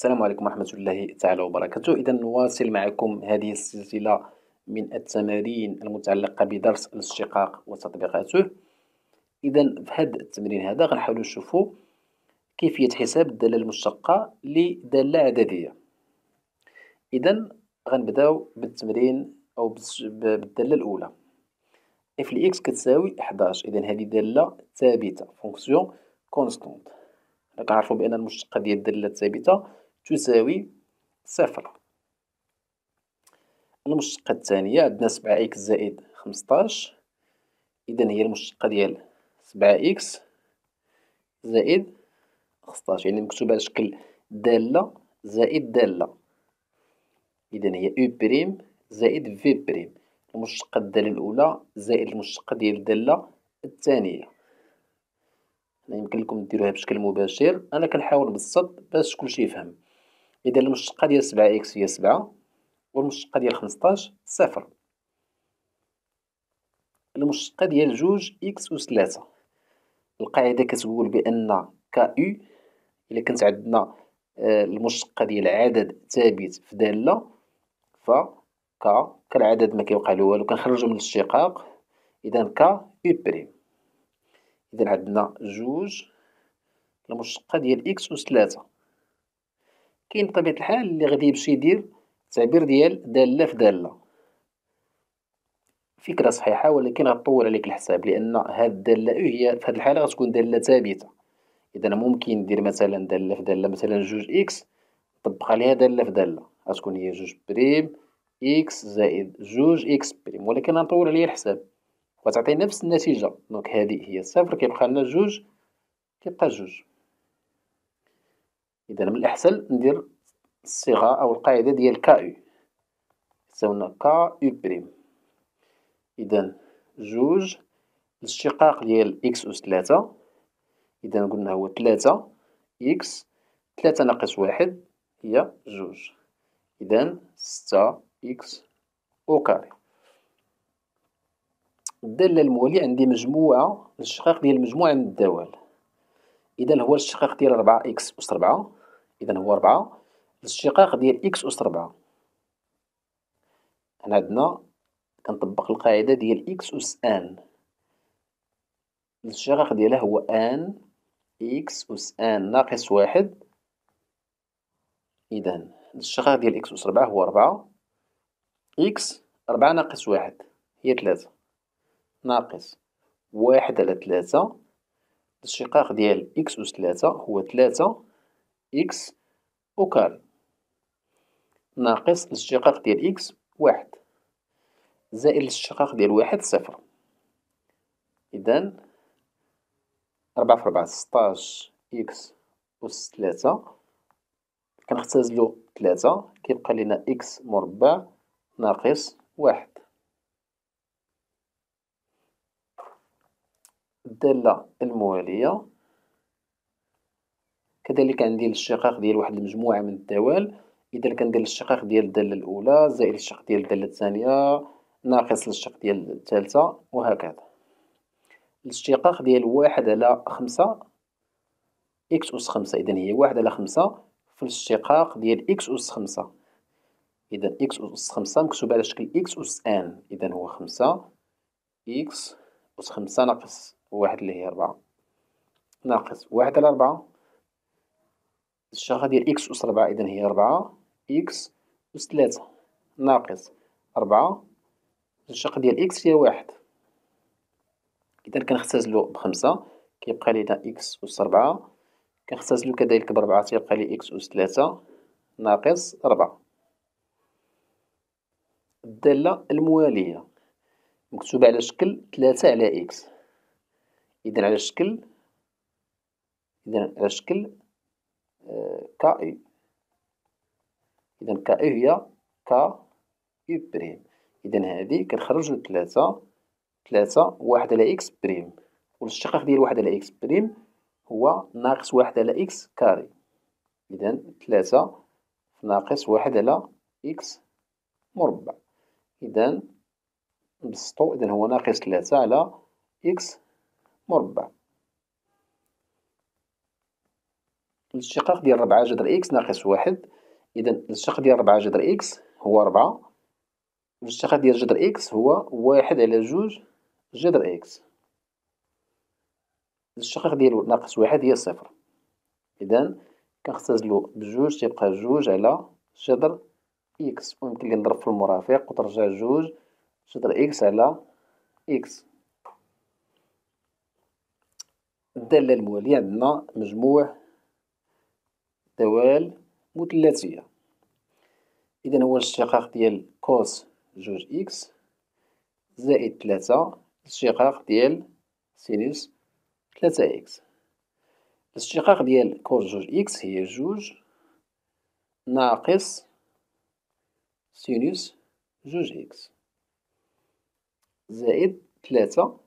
السلام عليكم ورحمة الله تعالى وبركاته. إذا نواصل معكم هذه السلسلة من التمارين المتعلقة بدرس الاشتقاق وتطبيقاته. إذا في هذا التمرين هذا غنحاولوا نشوفوا كيفية حساب الدالة المشتقة لدالة عددية. إذا غنبداو بالتمرين أو بالدالة الأولى. اف لإكس كتساوي 11. إذا هذه دالة ثابتة، فونكسيون كونستونت. كنعرفوا بأن المشتقة ديال الدالة الثابتة تساوي 0. المشتقة الثانية عندنا 7 إكس زائد 15. إذا هي المشتقة ديال 7 إكس زائد 15، يعني مكتوبة على شكل دالة زائد دالة. إذا هي أو بريم زائد في بريم، المشتقة الدالة الأولى زائد المشتقة ديال الدالة الثانية. يمكن لكم ديروها بشكل مباشر، أنا كنحاول نبسط باش كلشي يفهم. إذا المشتقة ديال 7 إكس هي 7، والمشتقة ديال 15 0. المشتقة ديال 2 إكس و 3، القاعدة كتقول بأن كأو إلا كانت عندنا المشتقة ديال عدد ثابت في دالة، ف ك كالعدد ما كيوقع له والو، كنخرجو من الاشتقاق. إذا ك أو بريم. إذا عندنا 2 المشتقة ديال إكس و 3. كاين بطبيعة الحال اللي غادي يمشي يدير تعبير ديال دالة في دالة، فكرة صحيحة، ولكن غطول عليك الحساب لأن هاد الدالة هي في هاد الحالة غتكون دالة ثابتة. إذا ممكن ندير مثلا دالة في دالة، مثلا 2 إكس نطبق عليها دالة في دالة، غتكون هي 2 بريم إكس زائد 2 إكس بريم، ولكن غنطول عليا الحساب وتعطي نفس النتيجة. دونك هذه هي 0، كيبقى لنا 2 كيبقى 2. إذا من الأحسن ندير الصيغة أو القاعدة ديال كأو تساوينا كأو بريم. إذا 2 الاشتقاق ديال إكس أوس 3، إذا قلنا هو 3 إكس، 3 ناقص 1 هي 2. إذا 6 إكس أو كاري. الدالة الموالية عندي مجموعة، الاشتقاق ديال مجموعة من الدوال. إذا هو الاشتقاق ديال 4 إكس أوس 4، إذا هو 4 الاشتقاق ديال إكس أوس 4. هنا عندنا كنطبق القاعدة ديال إكس أوس آن، الاشتقاق ديالها هو آن إكس أوس آن ناقص 1. إذا الاشتقاق ديال إكس أوس 4 هو 4 إكس، 4 ناقص 1 هي 3، ناقص 1 على 3. الاشتقاق ديال إكس أوس 3 هو 3 إكس أو كاري، ناقص الاشتقاق ديال إكس 1 زائد الاشتقاق ديال 1 0. إذا 4 في 4 16 إكس أوس 3، كنختازلو 3 كيبقى لنا إكس مربع ناقص 1. الدالة الموالية كذلك عندي الاشتقاق ديال واحد المجموعة من الدوال. إذا كندير الاشتقاق ديال الدالة الأولى زائد الاشتقاق ديال الدالة الثانية ناقص الاشتقاق ديال الثالثة وهكذا. الاشتقاق ديال 1 على 5 إكس أوس 5، إذا هي 1 على 5 في الاشتقاق ديال إكس أوس 5. إذا إكس أوس 5 مكتوبة على شكل إكس أوس آن، إذا هو 5 إكس أوس 5 ناقص 1 اللي هي 4، ناقص 1 على 4. الشقة ديال إكس أوس 4، إذا هي 4 إكس أوس 3 ناقص 4، الشقة ديال إكس هي 1. إذا كنختزلو ب5 كيبقى لينا إكس أوس 4، كنختزلو كذلك ب4 تيبقى لي إكس أوس 3 ناقص 4. الدالة الموالية مكتوبة على شكل 3 على إكس، إذا على شكل كأو. إذا كأو هي كأو بريم. إذا هذه كنخرجو 3 1 على إكس بريم، والاشتقاق ديال 1 على إكس بريم هو ناقص 1 على إكس كاري. إذا 3 ناقص 1 على إكس مربع. إذا نبسطو، إذا هو ناقص 3 على إكس مربع. الاشتقاق ديال 4 جذر إكس ناقص 1. إذا الاشتقاق ديال 4 جذر إكس هو 4، الاشتقاق ديال جذر إكس هو 1 على 2 جذر إكس، الاشتقاق ديال ناقص 1 هي 0. إذا كنختزلو بجوج تيبقى 2 على جذر إكس، ويمكن لي نضرب في المرافق وترجع 2 جذر إكس على إكس. الدالة الموالية عندنا مجموع دوال مثلثية. إذا هو الاشتقاق ديال كوس 2 إكس زائد 3 الاشتقاق ديال سينوس 3 إكس. الاشتقاق ديال كوس 2 إكس هي 2 ناقص سينوس 2 إكس زائد 3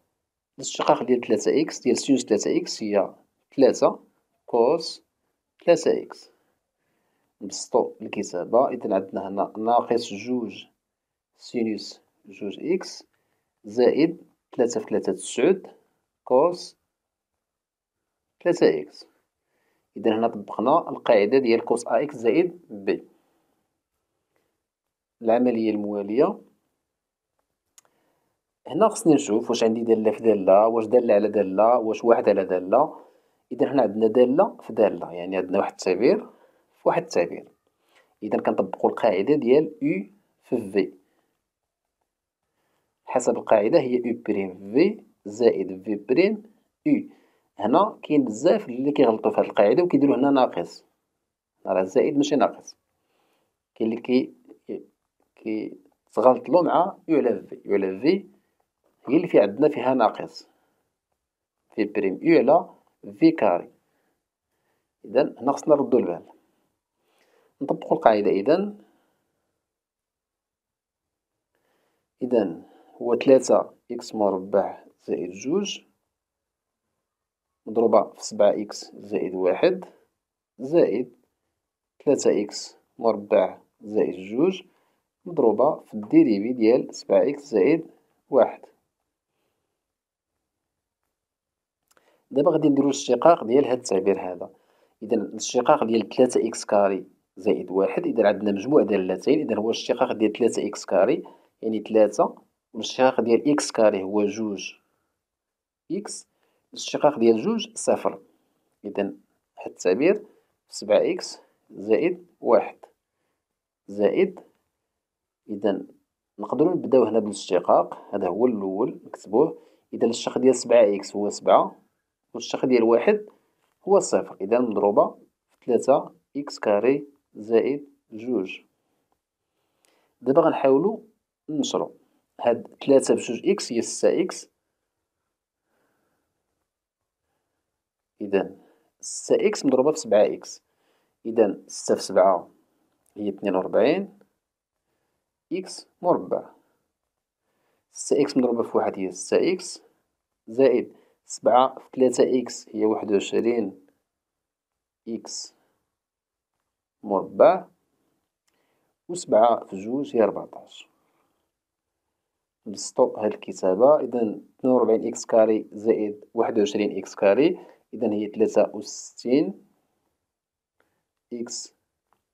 الاشتقاق ديال 3 إكس ديال سينوس 3 إكس هي 3 كوس 3 إكس. نبسطو الكتابة، إذا عندنا هنا ناقص 2 سينوس 2 إكس زائد 3 في 3 9 كوس 3 إكس. إذا هنا طبقنا القاعدة ديال كوس أ إكس زائد بي. العملية الموالية هنا خصني نشوف واش عندي دالة في دالة، واش دالة على دالة، واش واحد على دالة. إذا هنا عندنا دالة في دالة، يعني عندنا واحد التعبير في واحد التعبير. إذا كنطبقوا القاعدة ديال U في V، حسب القاعدة هي U بريم V زائد V بريم U. هنا كاين بزاف اللي كيغلطوا في هاد القاعدة وكيديروا هنا ناقص، راه زائد ماشي ناقص، كاين اللي كيتغلطلو مع U على V. U على V هي اللي في عندنا فيها ناقص، في بريم U على في كاري. إذا هنا خصنا نردو البال، نطبقو القاعدة. إذا هو 3 إكس مربع زائد 2 مضروبة في 7 إكس زائد 1 زائد 3 إكس مربع زائد 2 مضروبة في الديريبي ديال 7 إكس زائد 1. دابا غادي نديرو الاشتقاق ديال هاد التعبير هذا. إذا الاشتقاق ديال 3 إكس كاري زائد 1، إذا عندنا مجموع دالتين. إذا هو الاشتقاق ديال 3 إكس كاري يعني 3، والاشتقاق ديال إكس كاري هو 2 إكس، الاشتقاق ديال 2 صفر. إذا هاد التعبير 7 إكس زائد 1 زائد. إذا نقدرو نبداو هنا بالاشتقاق، هذا هو الأول نكتبوه. إذا الاشتقاق ديال 7 إكس هو 7، والشق ديال 1 هو 0. إذا مضروبة في 3 إكس كاري زائد 2. دابا غنحاولو نشرو هاد 3 بجوج إكس هي 6 إكس. إذا 6 إكس مضروبة في 7 إكس، إذا 6 في 7 هي 42 إكس مربع. 6 إكس مضروبة في 1 هي 6 إكس زائد 7 في 3 إكس هي 21 إكس مربع، و 7 في 2 هي 14. نبسطو هاد الكتابة. إذا 42 إكس كاري زائد 21 إكس كاري، إذا هي 63 إكس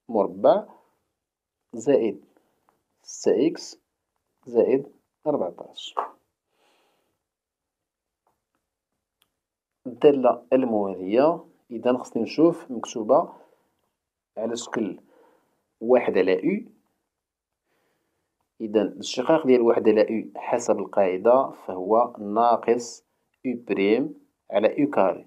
مربع زائد 6 إكس زائد 14. الدالة الموالية إذا خصني نشوف مكتوبة على شكل 1 على U. إذا الاشتقاق ديال 1 على U حسب القاعدة فهو ناقص U بريم على U كاري.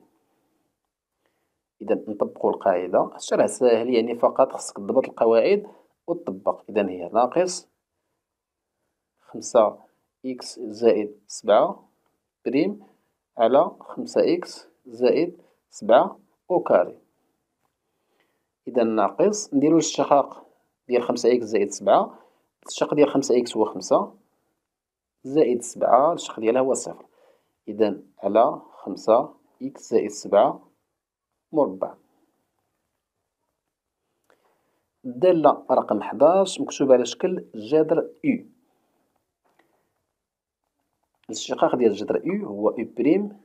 إذا نطبقو القاعدة، الشرح ساهل يعني فقط خصك تضبط القواعد وتطبق. إذا هي ناقص 5 إكس زائد 7 بريم على 5 إكس زائد 7 أو كاري. إذا ناقص نديرو الاشتقاق ديال 5 إكس زائد 7، الاشتقاق ديال 5 إكس هو 5 زائد 7 الاشتقاق ديالها هو 0. إذا على 5 إكس زائد 7 مربع. الدالة رقم 11 مكتوبة على شكل جذر U. الاشتقاق ديال جذر U هو U بريم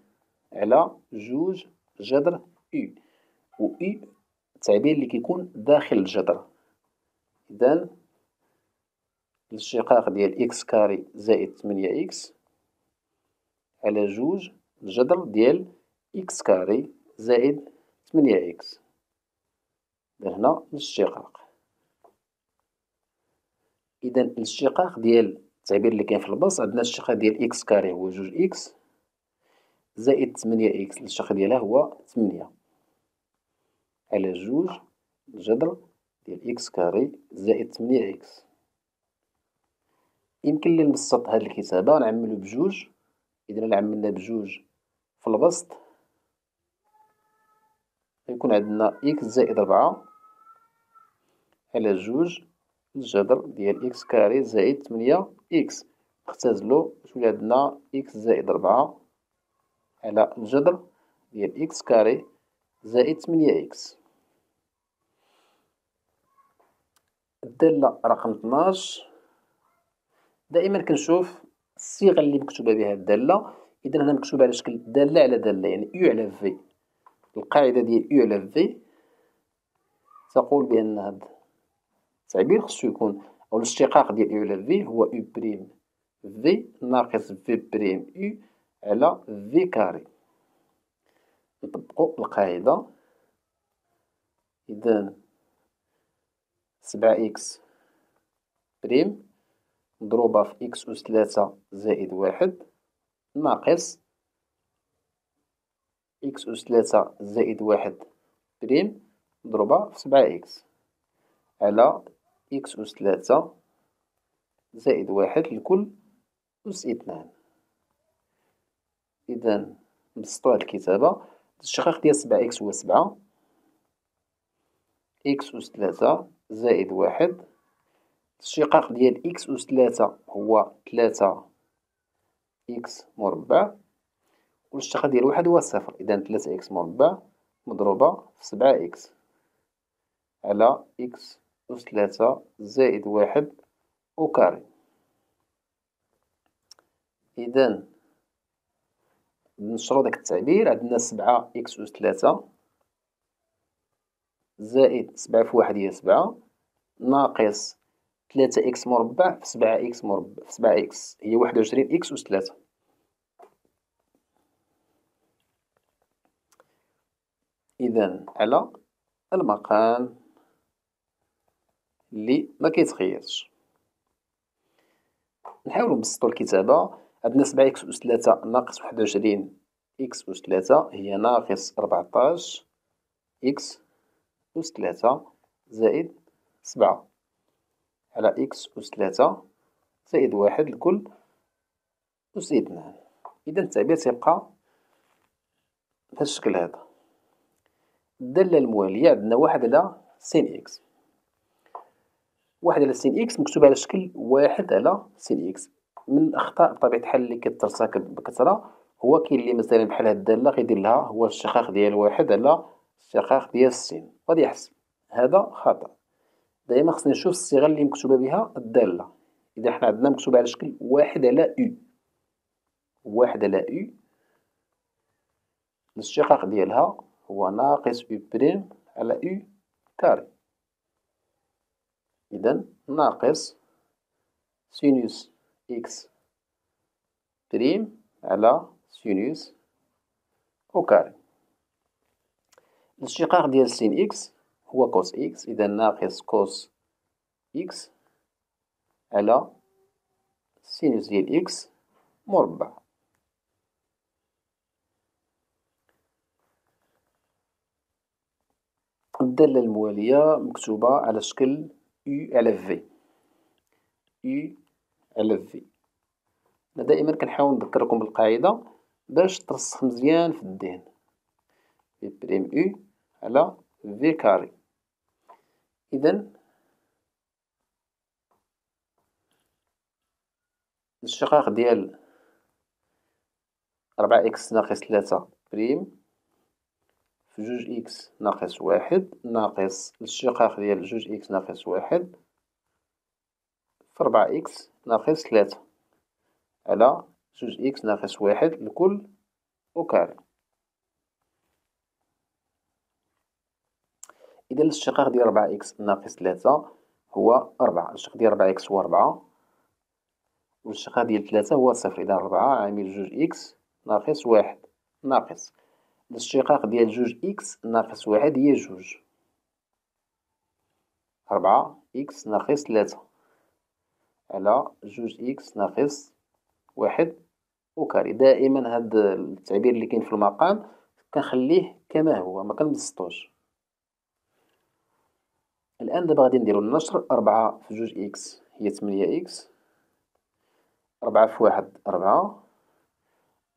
على 2 جذر U، و U التعبير اللي كيكون داخل الجذر. إذن الاشتقاق ديال إكس كاري زائد 8 إكس على جوج الجذر ديال إكس كاري زائد 8 إكس. هنا الاشتقاق. إذن الاشتقاق ديال التعبير اللي كاين في البسط عندنا الاشتقاق ديال إكس كاري هو جوج إكس زائد 8 إكس الاشتقاق ديالها هو 8 على جوج الجذر ديال إكس كاري زائد 8 إكس. يمكن لي نبسط هاد الكتابة نعملو بجوج. إذا إلا عملنا بجوج في البسط غيكون عندنا إكس زائد 4 على جوج الجذر ديال إكس كاري زائد 8 إكس. نختازلو وتولي عندنا إكس زائد 4 على الجذر ديال إكس كاري زائد 8 إكس. الدالة رقم 12. دائما كنشوف الصيغه اللي مكتوبه بها الداله. اذا هنا مكتوبه على شكل داله على داله، يعني يو على في. القاعده ديال يو على في تقول بان هذا التعبير خصو يكون، او الاشتقاق ديال يو على في هو يو بريم في ناقص في بريم يو على في كاري. نطبقوا القاعده. اذا 7 اكس بريم مضروبة في إكس أس 3 زائد 1 ناقص إكس أس 3 زائد 1 بريم مضروبة في 7 إكس على إكس أس 3 زائد 1 لكل أس 2. إذا نبسطو هاد الكتابة. الشقاق ديال 7 إكس هو 7 إكس أس 3 زائد 1. الشقاق ديال إكس أس 3 هو 3 إكس مربع، والشقاق ديال 1 هو 0. إذن 3 إكس مربع مضروبة في 7 إكس على إكس أس 3 زائد 1 أو كاري. إذن نشرو داك التعبير. عندنا 7 إكس أس 3 زائد 7 في 1 هي 7 ناقص 3 إكس مربع في 7 إكس مربع في 7 إكس هي 21 إكس أس 3. إذن على المقام اللي ما كيتغيرش. نحاولو نبسطو الكتابة. عندنا 7 إكس أس 3 ناقص 21 إكس أس 3 هي ناقص 14 إكس أس 3 زائد 7 على إكس أس 3 زائد 1 لكل أس 2. إذا التعبير تيبقى بهذا الشكل هذا. الدالة الموالية عندنا 1 على سين إكس. 1 على سين إكس مكتوب على شكل 1 على سين إكس. من الأخطاء بطبيعة الحال اللي كترتكب بكثرة هو كاين اللي مثلا بحال هاد الدالة غيدير لها هو الشقاق ديال 1 على الشقاق ديال السين، غادي يحسب. هذا خطأ. دائما خصنا نشوف الصيغه اللي مكتوبه بها الداله. اذا حنا عندنا مكتوبه على شكل 1 على يو، 1 على يو الاشتقاق ديالها هو ناقص يو بريم على يو كاري. اذا ناقص سينوس اكس بريم على سينوس او كاري. الاشتقاق ديال سين اكس هو كوس إكس. إذا ناقص كوس إكس على سينوس ديال إكس مربع. الدالة الموالية مكتوبة على شكل يو على في، يو على في. أنا دائما كنحاول نذكركم بالقاعدة باش ترسخ مزيان في الذهن. في بريم يو على في كاري. إذن الشقاق ديال 4 إكس ناقص 3 بريم في جوج إكس ناقص 1 ناقص الشقاق ديال جوج إكس ناقص 1 في 4 إكس ناقص 3 على جوج إكس ناقص 1 لكل أو كاري. إذا الشقاق ديال 4x ناقص 3 هو 4، الشق ديال 4x هو 4 والشقاق ديال 3 هو 0، إذا 4 عامل 2x ناقص 1 ناقص الاشتقاق ديال 2x ناقص 1 هي 2، 4x ناقص 3 على 2x ناقص 1 وكاري. دائما هاد التعبير اللي كاين في المقام كنخليه كما هو ما كنبسطوش. الان دابا غادي نديرو النشر، 4 في 2x هي 8x، 4 في 1 4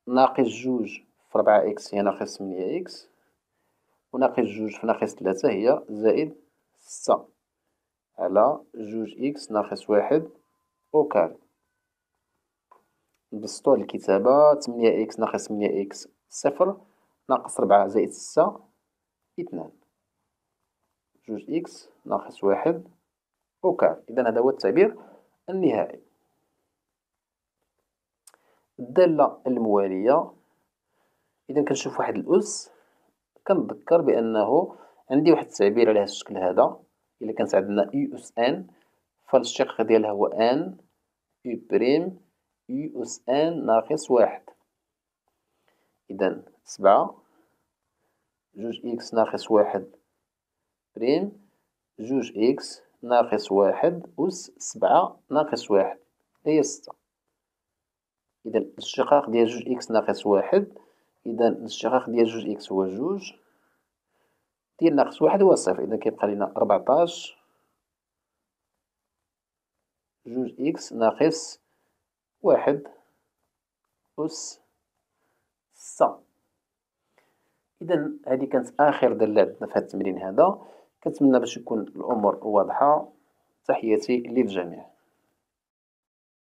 ناقص 2 في 4x هي ناقص 8x وناقص 2 في ناقص 3 هي زائد 6 على 2x ناقص 1 أو كاري. نبسطو هاد الكتابة، 8x ناقص 8x 0 ناقص 4 زائد 6 2، 2x ناقص 1 أو كاري. إذا هذا هو التعبير النهائي. الدالة الموالية، إذا كنشوف واحد الأس كنتذكر بأنه عندي واحد التعبير على هاد الشكل هذا، إلا كانت عندنا إي أس أن فالشق ديالها هو أن إي بريم إي أس أن ناقص 1، إذا 7 جوج إكس ناقص 1 بريم جوج إكس ناقص 1 أس 7 ناقص 1 هي 6. إذا الاشتقاق ديال جوج إكس ناقص 1، إذا الاشتقاق ديال جوج إكس هو جوج ديال ناقص 1 هو 0، إذا كيبقى لينا 14 جوج إكس ناقص 1 أس 6. إذا هذه كانت آخر دالة عندنا في هذا التمرين هذا، كنتمنى باش يكون الأمور واضحة. تحياتي للجميع.